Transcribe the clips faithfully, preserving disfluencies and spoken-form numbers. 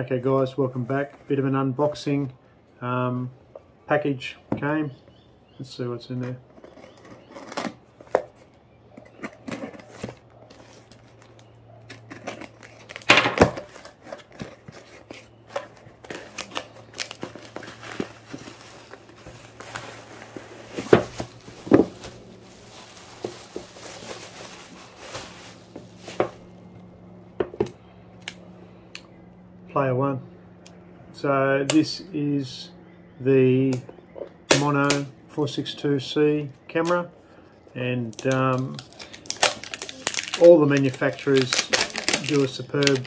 Okay guys, welcome back. Bit of an unboxing. Um, package came. Let's see what's in there. Player one. So this is the Mono four sixty-two C camera, and um, all the manufacturers do a superb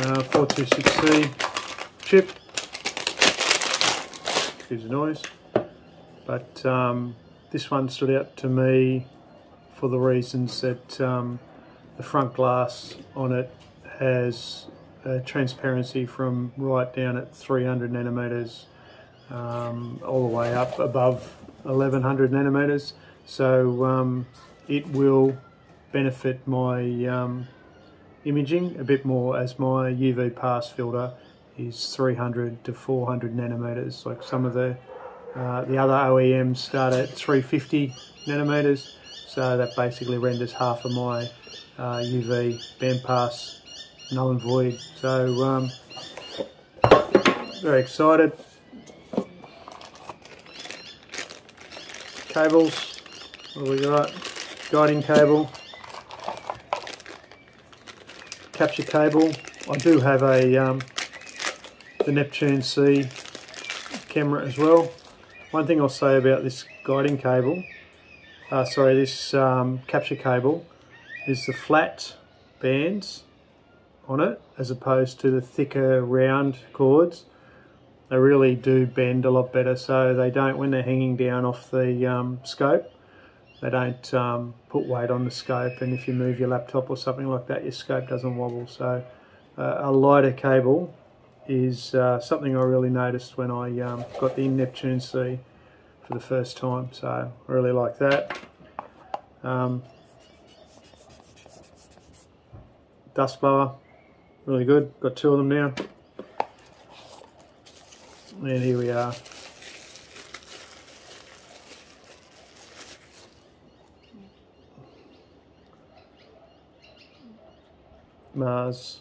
uh, four twenty-six C chip. Excuse the noise, but um, this one stood out to me for the reasons that um, the front glass on it has Uh, transparency from right down at three hundred nanometers um, all the way up above eleven hundred nanometers, so um, it will benefit my um, imaging a bit more, as my U V pass filter is three hundred to four hundred nanometers. Like some of the uh, the other O E Ms start at three fifty nanometers, so that basically renders half of my uh, U V bandpass null and void. So um, very excited. Cables, what do we got? Guiding cable, capture cable. I do have a um, the Neptune C camera as well. One thing I'll say about this guiding cable, uh, sorry, this um, capture cable, is the flat bands on it, as opposed to the thicker round cords. They really do bend a lot better, so they don't, when they're hanging down off the um, scope, they don't um, put weight on the scope, and if you move your laptop or something like that, your scope doesn't wobble. So uh, a lighter cable is uh, something I really noticed when I um, got the Neptune C for the first time, so I really like that. Um, dust blower, really good. Got two of them now. And here we are. Mars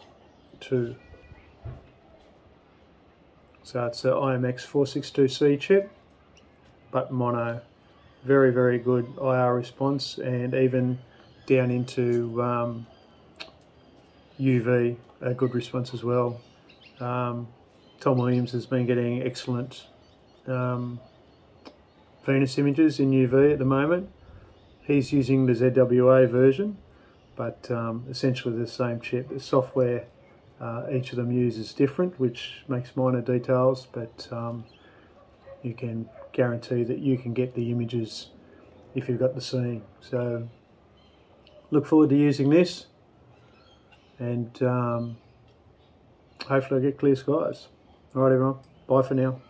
two. So it's an I M X four sixty-two C chip, but mono. Very, very good I R response, and even down into um, U V, a good response as well. Um, Tom Williams has been getting excellent um, Venus images in U V at the moment. He's using the Z W A version, but um, essentially the same chip. The software uh, each of them uses different, which makes minor details, but um, you can guarantee that you can get the images if you've got the scene. So look forward to using this, and um, hopefully I get clear skies. Alright everyone, bye for now.